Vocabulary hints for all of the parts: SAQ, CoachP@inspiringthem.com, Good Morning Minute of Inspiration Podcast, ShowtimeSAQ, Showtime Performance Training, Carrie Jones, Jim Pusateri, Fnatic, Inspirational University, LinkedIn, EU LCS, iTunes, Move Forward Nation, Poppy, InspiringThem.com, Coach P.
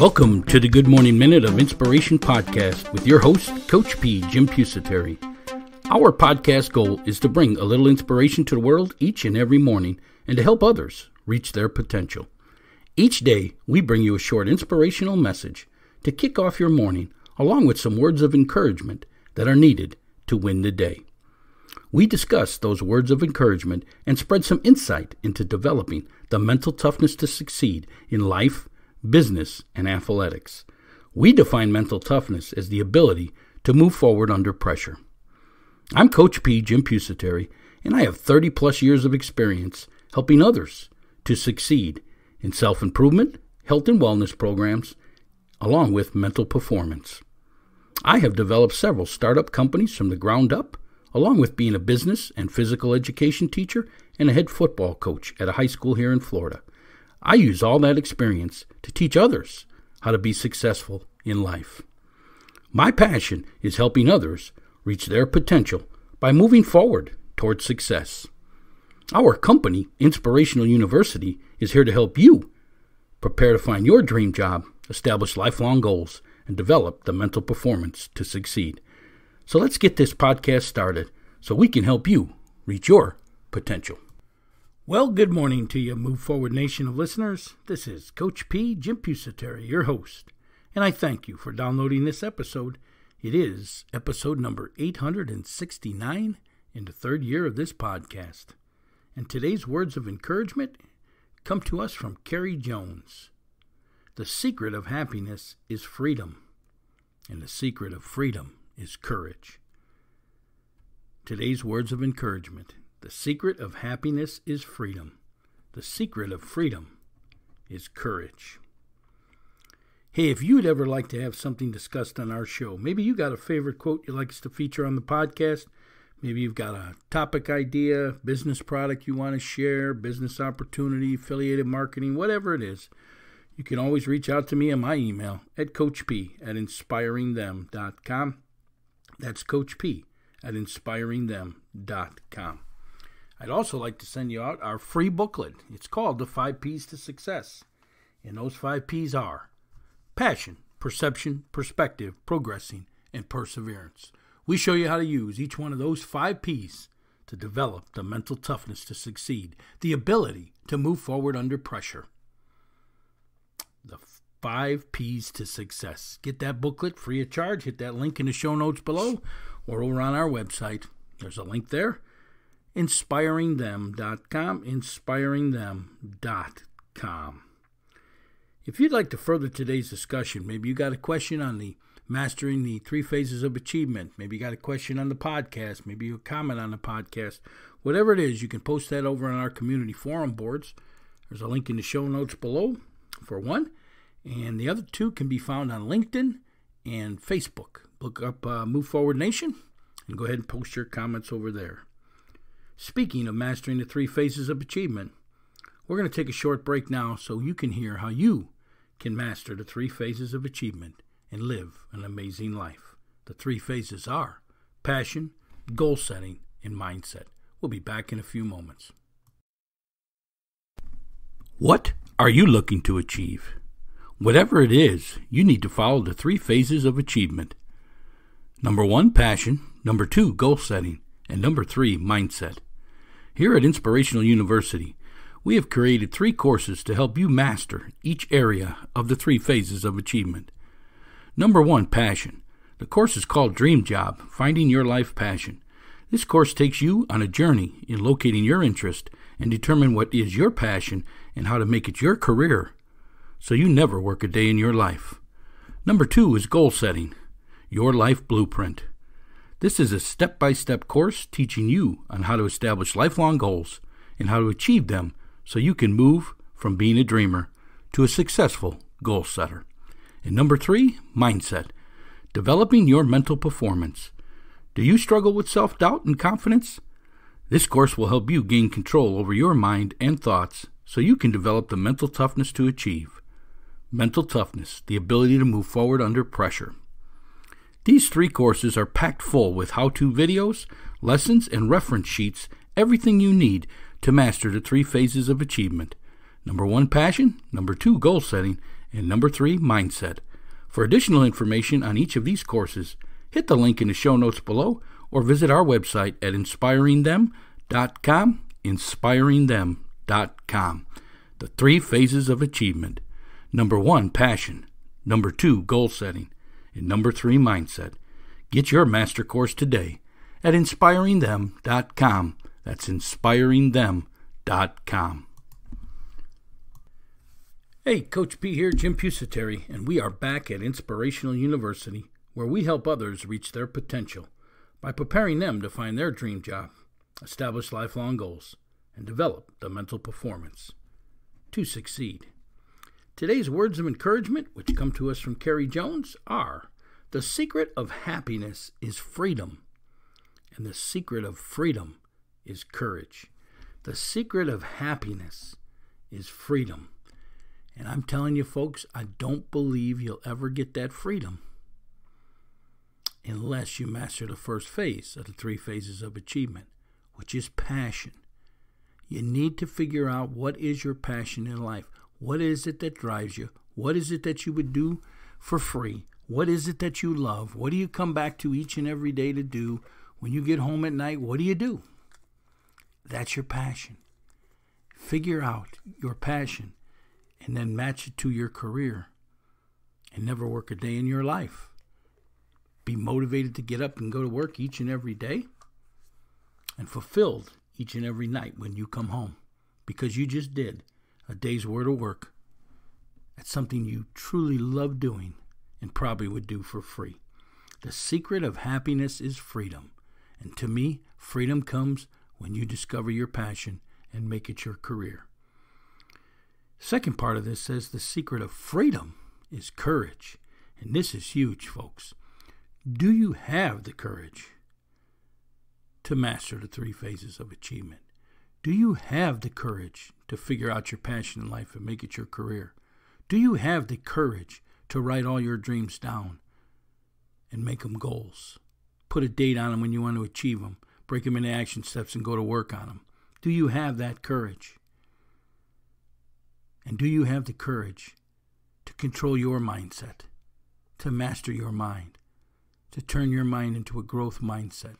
Welcome to the Good Morning Minute of Inspiration Podcast with your host, Coach P, Jim Pusateri. Our podcast goal is to bring a little inspiration to the world each and every morning and to help others reach their potential. Each day, we bring you a short inspirational message to kick off your morning, along with some words of encouragement that are needed to win the day. We discuss those words of encouragement and spread some insight into developing the mental toughness to succeed in life, business, and athletics. We define mental toughness as the ability to move forward under pressure. I'm Coach P, Jim Pusateri, and I have 30-plus years of experience helping others to succeed in self-improvement, health and wellness programs, along with mental performance. I have developed several startup companies from the ground up, along with being a business and physical education teacher and a head football coach at a high school here in Florida. I use all that experience to teach others how to be successful in life. My passion is helping others reach their potential by moving forward towards success. Our company, Inspirational University, is here to help you prepare to find your dream job, establish lifelong goals, and develop the mental performance to succeed. So let's get this podcast started so we can help you reach your potential. Well, good morning to you, Move Forward Nation of listeners. This is Coach P, Jim Pusateri, your host, and I thank you for downloading this episode. It is episode number 869 in the third year of this podcast. And today's words of encouragement come to us from Carrie Jones. The secret of happiness is freedom, and the secret of freedom is courage. Today's words of encouragement. The secret of happiness is freedom. The secret of freedom is courage. Hey, if you'd ever like to have something discussed on our show, maybe you got a favorite quote you'd like us to feature on the podcast. Maybe you've got a topic idea, business product you want to share, business opportunity, affiliated marketing, whatever it is. You can always reach out to me on my email at CoachP@inspiringthem.com. That's CoachP@inspiringthem.com. I'd also like to send you out our free booklet. It's called The 5 P's to Success. And those 5 P's are passion, perception, perspective, progressing, and perseverance. We show you how to use each one of those 5 P's to develop the mental toughness to succeed, the ability to move forward under pressure. The 5 P's to Success. Get that booklet free of charge. Hit that link in the show notes below or over on our website. There's a link there. InspiringThem.com, InspiringThem.com. If you'd like to further today's discussion, maybe you got a question on the Mastering the 3 Phases of Achievement, maybe you got a question on the podcast, maybe you comment on the podcast, whatever it is, you can post that over on our community forum boards. There's a link in the show notes below for one, and the other two can be found on LinkedIn and Facebook. Look up Move Forward Nation and go ahead and post your comments over there. Speaking of mastering the 3 phases of achievement, we're going to take a short break now so you can hear how you can master the 3 phases of achievement and live an amazing life. The 3 phases are passion, goal setting, and mindset. We'll be back in a few moments. What are you looking to achieve? Whatever it is, you need to follow the 3 phases of achievement. Number 1, passion. Number 2, goal setting. And number 3, mindset. Here at Inspirational University, we have created 3 courses to help you master each area of the 3 phases of achievement. Number 1, passion. The course is called Dream Job, Finding Your Life Passion. This course takes you on a journey in locating your interest and determine what is your passion and how to make it your career so you never work a day in your life. Number 2 is goal setting, Your Life Blueprint. This is a step-by-step course teaching you on how to establish lifelong goals and how to achieve them so you can move from being a dreamer to a successful goal setter. And number 3, mindset. Developing your mental performance. Do you struggle with self-doubt and confidence? This course will help you gain control over your mind and thoughts so you can develop the mental toughness to achieve. Mental toughness, the ability to move forward under pressure. These 3 courses are packed full with how-to videos, lessons, and reference sheets, everything you need to master the 3 phases of achievement. Number 1, passion. Number 2, goal setting. And number 3, mindset. For additional information on each of these courses, hit the link in the show notes below or visit our website at InspiringThem.com, InspiringThem.com. The 3 phases of achievement. Number 1, passion. Number 2, goal setting. And number 3, mindset. Get your master course today at InspiringThem.com. That's InspiringThem.com. Hey, Coach P here, Jim Pusateri, and we are back at Inspirational University, where we help others reach their potential by preparing them to find their dream job, establish lifelong goals, and develop the mental performance to succeed. Today's words of encouragement, which come to us from Carrie Jones, are: the secret of happiness is freedom, and the secret of freedom is courage. The secret of happiness is freedom. And I'm telling you, folks, I don't believe you'll ever get that freedom unless you master the first phase of the 3 phases of achievement, which is passion. You need to figure out what is your passion in life. What is it that drives you? What is it that you would do for free? What is it that you love? What do you come back to each and every day to do? When you get home at night, what do you do? That's your passion. Figure out your passion and then match it to your career. And never work a day in your life. Be motivated to get up and go to work each and every day, and fulfilled each and every night when you come home, because you just did a day's worth of work. That's something you truly love doing and probably would do for free. The secret of happiness is freedom. And to me, freedom comes when you discover your passion and make it your career. Second part of this says the secret of freedom is courage. And this is huge, folks. Do you have the courage to master the 3 phases of achievement? Do you have the courage to figure out your passion in life and make it your career? Do you have the courage to write all your dreams down and make them goals? Put a date on them when you want to achieve them. Break them into action steps and go to work on them. Do you have that courage? And do you have the courage to control your mindset, to master your mind, to turn your mind into a growth mindset,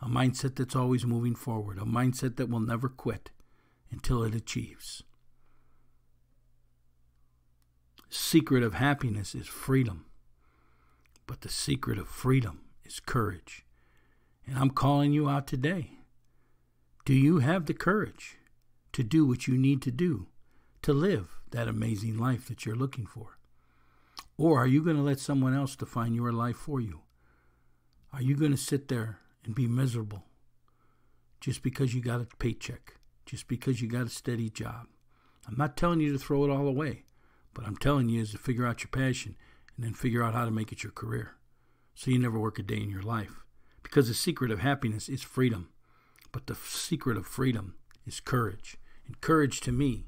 a mindset that's always moving forward, a mindset that will never quit until it achieves? Secret of happiness is freedom, but the secret of freedom is courage. And I'm calling you out today. Do you have the courage to do what you need to do to live that amazing life that you're looking for? Or are you going to let someone else define your life for you? Are you going to sit there and be miserable just because you got a paycheck, just because you got a steady job? I'm not telling you to throw it all away, but I'm telling you is to figure out your passion and then figure out how to make it your career so you never work a day in your life. Because the secret of happiness is freedom, but the secret of freedom is courage. And courage to me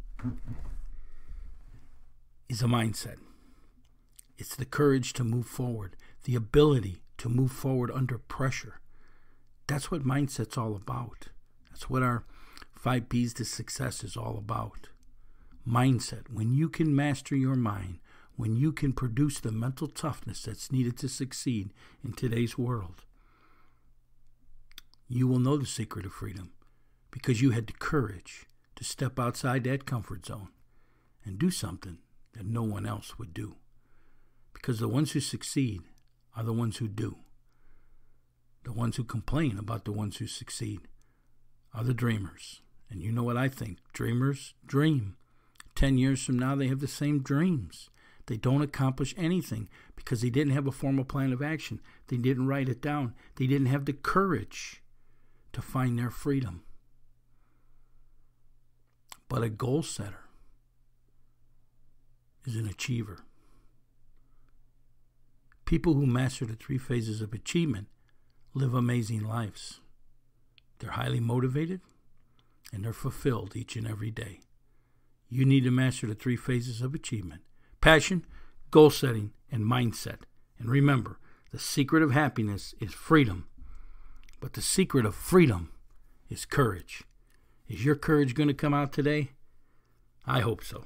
is a mindset. It's the courage to move forward, the ability to move forward under pressure. That's what mindset's all about. That's what our 5 P's to success is all about. Mindset. When you can master your mind, when you can produce the mental toughness that's needed to succeed in today's world, you will know the secret of freedom because you had the courage to step outside that comfort zone and do something that no one else would do. Because the ones who succeed are the ones who do. The ones who complain about the ones who succeed are the dreamers. And you know what I think. Dreamers dream. 10 years from now, they have the same dreams. They don't accomplish anything because they didn't have a formal plan of action. They didn't write it down. They didn't have the courage to find their freedom. But a goal setter is an achiever. People who master the 3 phases of achievement live amazing lives. They're highly motivated and they're fulfilled each and every day. You need to master the 3 phases of achievement: passion, goal setting, and mindset. And remember, the secret of happiness is freedom, but the secret of freedom is courage. Is your courage going to come out today? I hope so.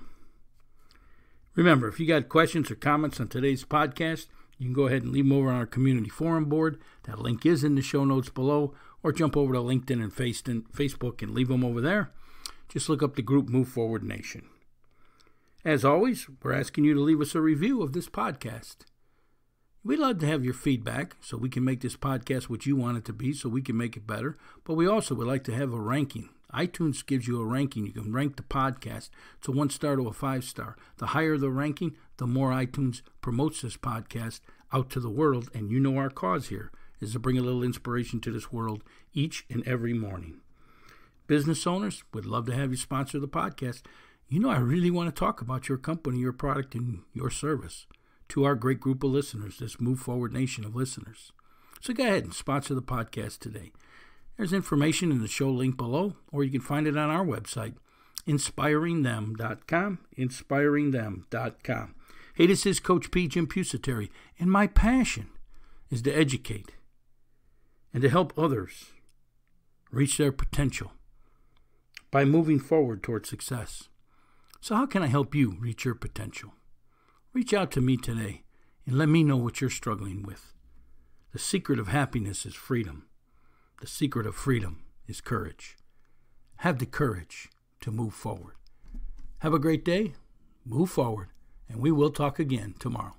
Remember, if you got questions or comments on today's podcast, you can go ahead and leave them over on our community forum board. That link is in the show notes below, or jump over to LinkedIn and Facebook and leave them over there. Just look up the group Move Forward Nation. As always, we're asking you to leave us a review of this podcast. We'd love to have your feedback so we can make this podcast what you want it to be, so we can make it better. But we also would like to have a ranking. iTunes gives you a ranking. You can rank the podcast to 1 star to a 5 star. The higher the ranking, the more iTunes promotes this podcast out to the world. And you know our cause here is to bring a little inspiration to this world each and every morning. Business owners, we'd love to have you sponsor the podcast. You know, I really want to talk about your company, your product, and your service to our great group of listeners, this Move Forward Nation of listeners. So go ahead and sponsor the podcast today. There's information in the show link below, or you can find it on our website, InspiringThem.com, InspiringThem.com. Hey, this is Coach P, Jim Pusateri, and my passion is to educate and to help others reach their potential by moving forward toward success. So how can I help you reach your potential? Reach out to me today and let me know what you're struggling with. The secret of happiness is freedom. The secret of freedom is courage. Have the courage to move forward. Have a great day, move forward, and we will talk again tomorrow.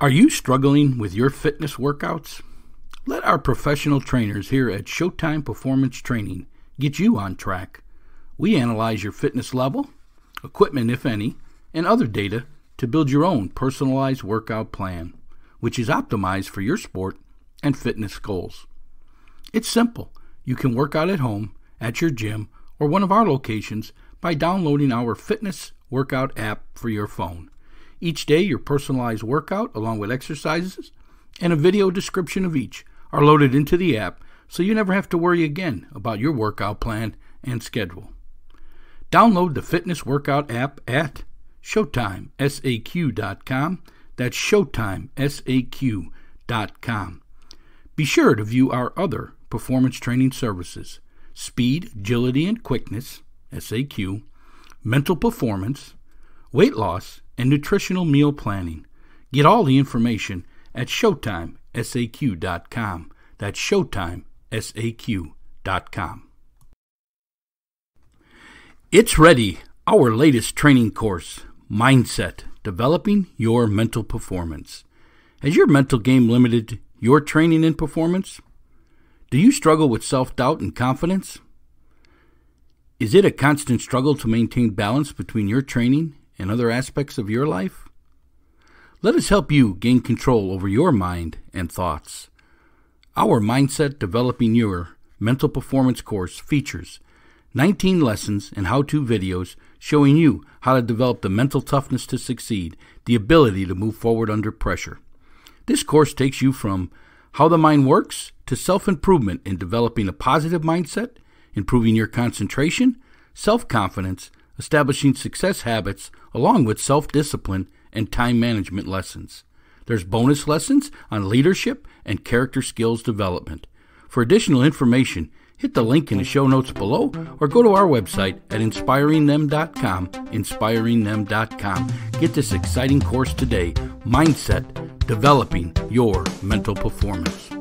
Are you struggling with your fitness workouts? Let our professional trainers here at Showtime Performance Training get you on track. We analyze your fitness level, equipment if any, and other data to build your own personalized workout plan, which is optimized for your sport and fitness goals. It's simple. You can work out at home, at your gym, or one of our locations by downloading our fitness workout app for your phone. Each day, your personalized workout, along with exercises and a video description of each, are loaded into the app, so you never have to worry again about your workout plan and schedule. Download the Fitness Workout app at ShowtimeSAQ.com. That's ShowtimeSAQ.com. Be sure to view our other performance training services: Speed, Agility, and Quickness, SAQ, Mental Performance, Weight Loss, and Nutritional Meal Planning. Get all the information at ShowtimeSAQ.com. That's ShowtimeSAQ.com. It's ready, our latest training course, Mindset, Developing Your Mental Performance. Has your mental game limited your training and performance? Do you struggle with self-doubt and confidence? Is it a constant struggle to maintain balance between your training and other aspects of your life? Let us help you gain control over your mind and thoughts. Our Mindset, Developing Your Mental Performance course features 19 lessons and how-to videos showing you how to develop the mental toughness to succeed, the ability to move forward under pressure. This course takes you from how the mind works to self-improvement in developing a positive mindset, improving your concentration, self-confidence, establishing success habits, along with self-discipline and time management lessons. There's bonus lessons on leadership and character skills development. For additional information, hit the link in the show notes below, or go to our website at InspiringThem.com, InspiringThem.com. Get this exciting course today, Mindset, Developing Your Mental Performance.